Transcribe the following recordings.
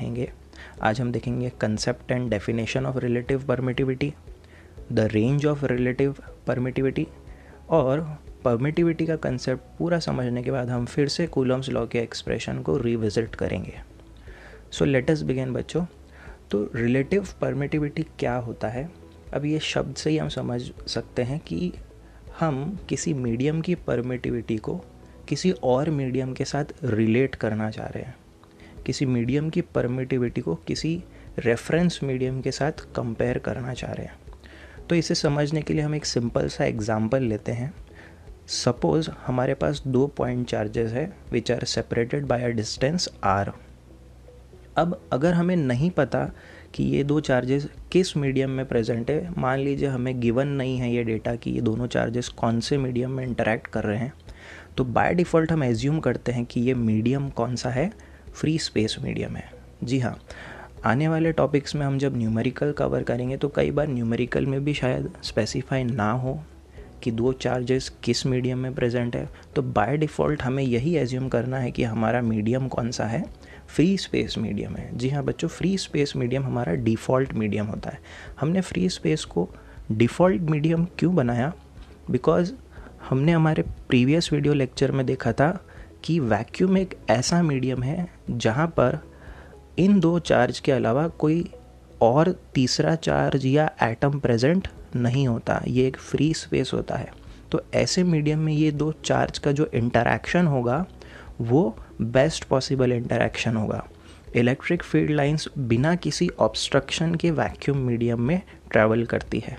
रहेंगे। आज हम देखेंगे concept and definition of relative permittivity, the range of relative permittivity, और परमिटिविटी का कंसेप्ट पूरा समझने के बाद हम फिर से कूलम्स लॉ के एक्सप्रेशन को रिविजिट करेंगे। सो लेट अस बिगिन बच्चों। तो रिलेटिव परमिटिविटी क्या होता है? अब ये शब्द से ही हम समझ सकते हैं कि हम किसी मीडियम की परमिटिविटी को किसी और मीडियम के साथ रिलेट करना चाह रहे हैं, किसी मीडियम की परमिटिविटी को किसी रेफरेंस मीडियम के साथ कंपेयर करना चाह रहे हैं। तो इसे समझने के लिए हम एक सिंपल सा एग्जांपल लेते हैं। सपोज़ हमारे पास दो पॉइंट चार्जेस है which are separated by a distance R. अब अगर हमें नहीं पता कि ये दो चार्जेस किस मीडियम में प्रेजेंट है, मान लीजिए हमें गिवन नहीं है ये डेटा कि ये दोनों चार्जेस कौन से मीडियम में इंटरैक्ट कर रहे हैं, तो बाय डिफ़ॉल्ट हम एज्यूम करते हैं कि ये मीडियम कौन सा है, फ्री स्पेस मीडियम है। जी हाँ, आने वाले टॉपिक्स में हम जब न्यूमेरिकल कवर करेंगे तो कई बार न्यूमेरिकल में भी शायद स्पेसिफाई ना हो कि दो चार्जेस किस मीडियम में प्रेजेंट है, तो बाय डिफ़ॉल्ट हमें यही एज्यूम करना है कि हमारा मीडियम कौन सा है, फ्री स्पेस मीडियम है। जी हाँ बच्चों, फ्री स्पेस मीडियम हमारा डिफ़ॉल्ट मीडियम होता है। हमने फ्री स्पेस को डिफ़ॉल्ट मीडियम क्यों बनाया? बिकॉज़ हमने हमारे प्रीवियस वीडियो लेक्चर में देखा था कि वैक्यूम एक ऐसा मीडियम है जहाँ पर इन दो चार्ज के अलावा कोई और तीसरा चार्ज या एटम प्रेजेंट नहीं होता, ये एक फ्री स्पेस होता है। तो ऐसे मीडियम में ये दो चार्ज का जो इंटरैक्शन होगा वो बेस्ट पॉसिबल इंटरैक्शन होगा। इलेक्ट्रिक फील्ड लाइंस बिना किसी ऑब्स्ट्रक्शन के वैक्यूम मीडियम में ट्रैवल करती है।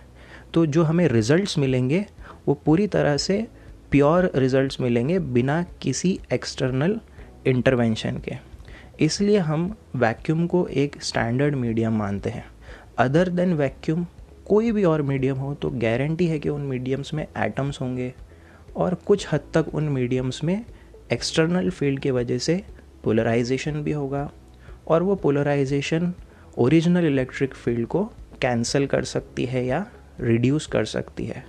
तो जो हमें रिजल्ट्स मिलेंगे वो पूरी तरह से प्योर रिजल्ट्स मिलेंगे बिना किसी एक्सटर्नल इंटरवेंशन के, इसलिए हम वैक्यूम को एक स्टैंडर्ड मीडियम मानते हैं। अदर देन वैक्यूम कोई भी और मीडियम हो तो गारंटी है कि उन मीडियम्स में एटम्स होंगे और कुछ हद तक उन मीडियम्स में एक्सटर्नल फील्ड की वजह से पोलराइजेशन भी होगा, और वो पोलराइजेशन ओरिजिनल इलेक्ट्रिक फील्ड को कैंसिल कर सकती है या रिड्यूस कर सकती है।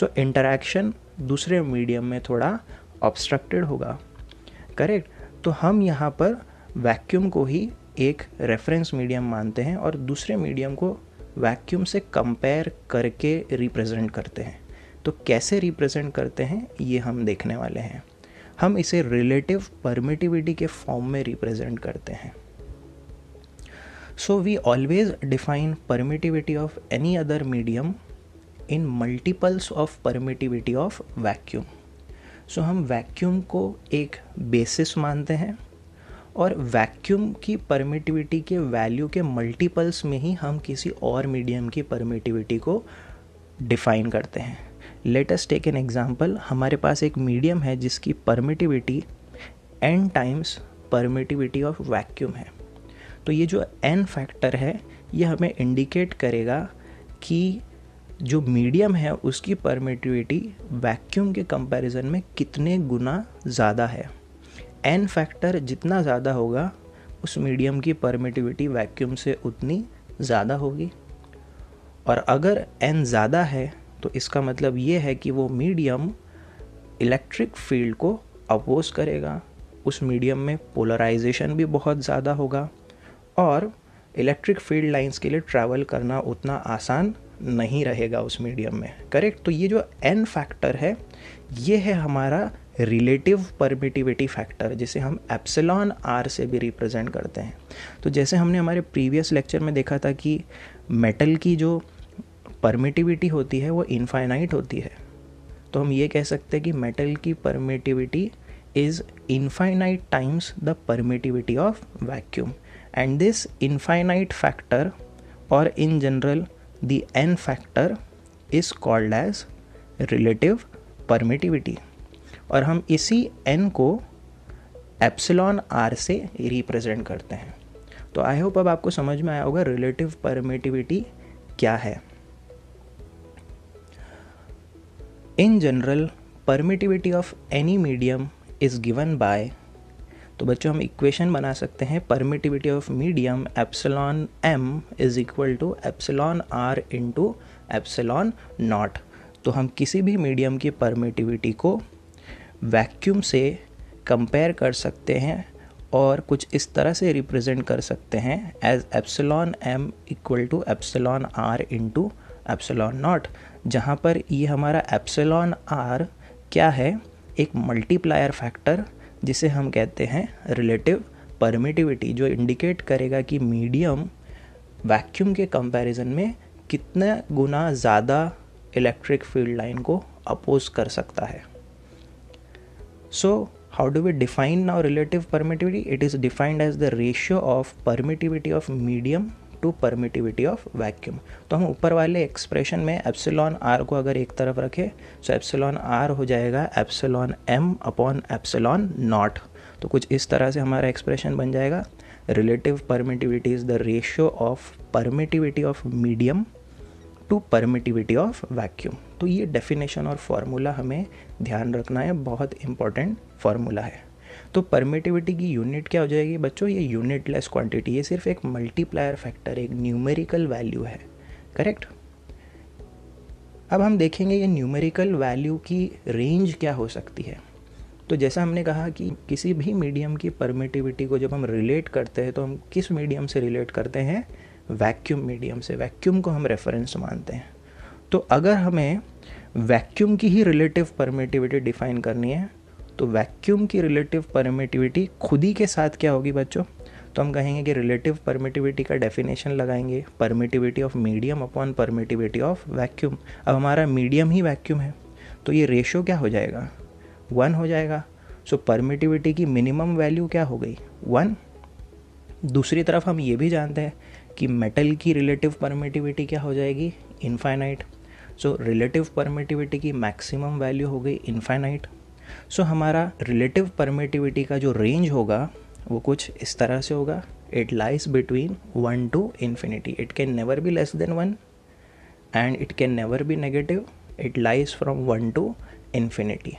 सो इंटरैक्शन दूसरे मीडियम में थोड़ा ऑब्स्ट्रक्टेड होगा, करेक्ट। तो हम यहाँ पर वैक्यूम को ही एक रेफरेंस मीडियम मानते हैं और दूसरे मीडियम को वैक्यूम से कंपेयर करके रिप्रेजेंट करते हैं। तो कैसे रिप्रेजेंट करते हैं ये हम देखने वाले हैं। हम इसे रिलेटिव परमिटिविटी के फॉर्म में रिप्रेजेंट करते हैं। So we always define permittivity of any other medium in multiples of permittivity of vacuum. सो हम वैक्यूम को एक बेसिस मानते हैं और वैक्यूम की परमिटिविटी के वैल्यू के मल्टीपल्स में ही हम किसी और मीडियम की परमिटिविटी को डिफाइन करते हैं। Let us take an example. हमारे पास एक मीडियम है जिसकी permittivity n times permittivity of vacuum है। तो ये जो n फैक्टर है ये हमें इंडिकेट करेगा कि जो मीडियम है उसकी परमिटिविटी वैक्यूम के कंपैरिजन में कितने गुना ज़्यादा है। n फैक्टर जितना ज़्यादा होगा उस मीडियम की परमिटिविटी वैक्यूम से उतनी ज़्यादा होगी, और अगर n ज़्यादा है तो इसका मतलब ये है कि वो मीडियम इलेक्ट्रिक फील्ड को अपोज करेगा, उस मीडियम में पोलराइजेशन भी बहुत ज़्यादा होगा और इलेक्ट्रिक फील्ड लाइंस के लिए ट्रैवल करना उतना आसान नहीं रहेगा उस मीडियम में, करेक्ट। तो ये जो n फैक्टर है ये है हमारा रिलेटिव परमिटिविटी फैक्टर, जिसे हम एप्सिलॉन आर से भी रिप्रेजेंट करते हैं। तो जैसे हमने हमारे प्रीवियस लेक्चर में देखा था कि मेटल की जो परमिटिविटी होती है वो इनफाइनाइट होती है, तो हम ये कह सकते हैं कि मेटल की permittivity is infinite times the permittivity of vacuum, and this infinite factor और in general the n factor is called as relative permittivity, और हम इसी n को एप्सिलॉन r से रिप्रेजेंट करते हैं। तो आई होप अब आपको समझ में आया होगा रिलेटिव परमिटिविटी क्या है। In general permittivity of any medium is given by, तो बच्चों हम इक्वेशन बना सकते हैं permittivity of medium epsilon m is equal to epsilon r into epsilon naught. तो हम किसी भी मीडियम की परमिटिविटी को वैक्यूम से कंपेयर कर सकते हैं और कुछ इस तरह से रिप्रेजेंट कर सकते हैं as epsilon M equal to epsilon R into epsilon naught, जहाँ पर ये हमारा एप्सिलॉन आर क्या है, एक मल्टीप्लायर फैक्टर जिसे हम कहते हैं रिलेटिव परमिटिविटी, जो इंडिकेट करेगा कि मीडियम वैक्यूम के कंपैरिजन में कितने गुना ज़्यादा इलेक्ट्रिक फील्ड लाइन को अपोज कर सकता है. So how do we define now relative permittivity? It is defined as the ratio of permittivity of medium to permittivity of vacuum. तो हम ऊपर वाले एक्सप्रेशन में एप्सिलॉन आर को अगर एक तरफ रखें तो एप्सिलॉन आर हो जाएगा epsilon M upon epsilon naught. तो कुछ इस तरह से हमारा एक्सप्रेशन बन जाएगा relative permittivity is the ratio of permittivity of medium to permittivity of vacuum. तो ये डेफिनेशन और फार्मूला हमें ध्यान रखना है, बहुत इंपॉर्टेंट फार्मूला है. तो परमिटिविटी की यूनिट क्या हो जाएगी बच्चों, ये यूनिटलेस क्वांटिटी, ये सिर्फ एक मल्टीप्लायर फैक्टर, एक न्यूमेरिकल वैल्यू है. करेक्ट. अब हम देखेंगे ये न्यूमेरिकल वैल्यू की रेंज क्या हो सकती है. तो जैसा हमने कहा कि किसी भी मीडियम की परमिटिविटी को जब हम रिलेट करते हैं तो हम किस मीडियम से रिलेट करते हैं, वैक्यूम मीडियम से. वैक्यूम को हम रेफरेंस मानते हैं. तो अगर हमें वैक्यूम की ही रिलेटिव परमिटिविटी डिफाइन करनी है तो वैक्यूम की रिलेटिव परमिटिविटी खुद ही के साथ क्या होगी बच्चों, तो हम कहेंगे कि रिलेटिव परमिटिविटी का डेफिनेशन लगाएंगे permittivity of medium upon permittivity of vacuum. अब हमारा मीडियम ही वैक्यूम है तो ये रेशो क्या हो जाएगा, 1 हो जाएगा. सो परमिटिविटी की मिनिमम वैल्यू क्या हो गई, 1. दूसरी तरफ हम ये भी जानते हैं कि मेटल की रिलेटिव परमिटिविटी क्या हो जाएगी, इनफाइनाइट. सो रिलेटिव परमिटिविटी की मैक्सिमम वैल्यू हो गई इनफाइनाइट. सो हमारा रिलेटिव परमिटिविटी का जो रेंज होगा वो कुछ इस तरह से होगा, it lies between 1 to infinity. It can never be less than 1 and it can never be negative. It lies from 1 to infinity.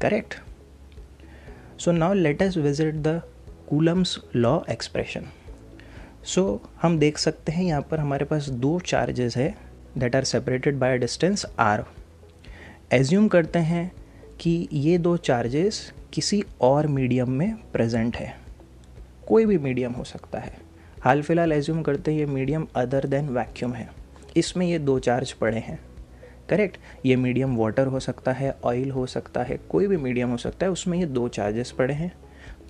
Correct. So now let us visit the Coulomb's law expression. So हम देख सकते हैं यहाँ पर हमारे पास दो charges है that are separated by distance R. Assume करते हैं कि ये दो चार्जेस किसी और मीडियम में प्रेजेंट है, कोई भी मीडियम हो सकता है. हाल फिलहाल एज्यूम करते हैं ये मीडियम अदर देन वैक्यूम है, इसमें ये दो चार्ज पड़े हैं. करेक्ट. ये मीडियम वाटर हो सकता है, ऑयल हो सकता है, कोई भी मीडियम हो सकता है, उसमें ये दो चार्जेस पड़े हैं.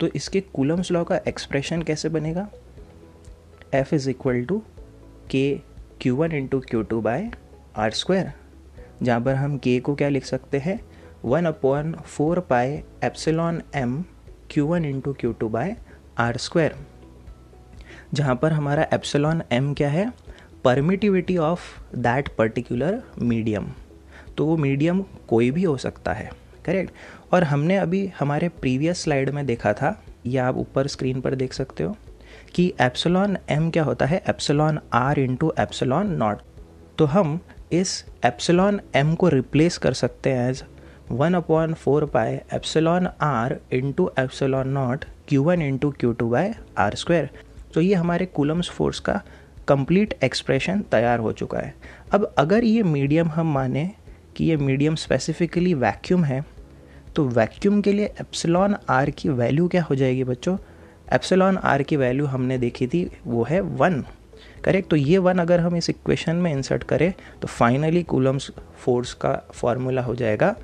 तो इसके कूलम्स लॉ का एक्सप्रेशन कैसे बनेगा, F इज़ इक्वल टू के Q1 into Q2 by R square, जहाँ पर हम K को क्या लिख सकते हैं 1 upon 4 pi epsilon M Q1 into Q2 by R square, जहाँ पर हमारा एप्सिलॉन एम क्या है, permittivity of that particular medium. तो वो मीडियम कोई भी हो सकता है. करेक्ट. और हमने अभी हमारे प्रीवियस स्लाइड में देखा था, या आप ऊपर स्क्रीन पर देख सकते हो कि एप्सिलॉन एम क्या होता है, epsilon R into epsilon naught. तो हम इस एप्सिलॉन एम को रिप्लेस कर सकते हैं as 1 upon 4 pi epsilon R into epsilon naught Q1 into Q2 by R square. तो ये हमारे कूलम्स फोर्स का कंप्लीट एक्सप्रेशन तैयार हो चुका है. अब अगर ये मीडियम हम माने कि ये मीडियम स्पेसिफिकली वैक्यूम है तो वैक्यूम के लिए एप्सिलॉन आर की वैल्यू क्या हो जाएगी बच्चों, एप्सिलॉन आर की वैल्यू हमने देखी थी वो है 1. करेक्ट. तो ये 1 अगर हम इस इक्वेशन में इंसर्ट करें तो फाइनली कूलम्स फोर्स का फॉर्मूला हो जाएगा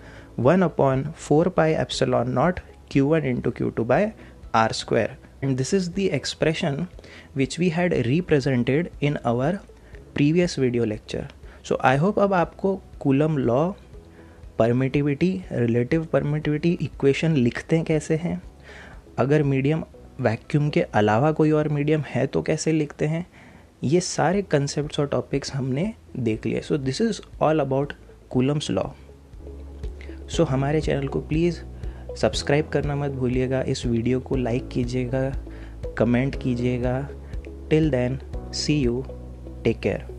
1 upon 4 pi epsilon naught Q1 into Q2 by R square. And this is the expression which we had represented in our previous video lecture. So I hope अब आपको Coulomb law, permittivity, relative permittivity equation लिखते हैं कैसे हैं, अगर medium vacuum के अलावा कोई और मीडियम है तो कैसे लिखते हैं, ये सारे कंसेप्ट्स और टॉपिक्स हमने देख लिए. So this is all about Coulomb's law. So हमारे चैनल को प्लीज़ सब्सक्राइब करना मत भूलिएगा, इस वीडियो को लाइक कीजिएगा, कमेंट कीजिएगा. Till then see you, take care.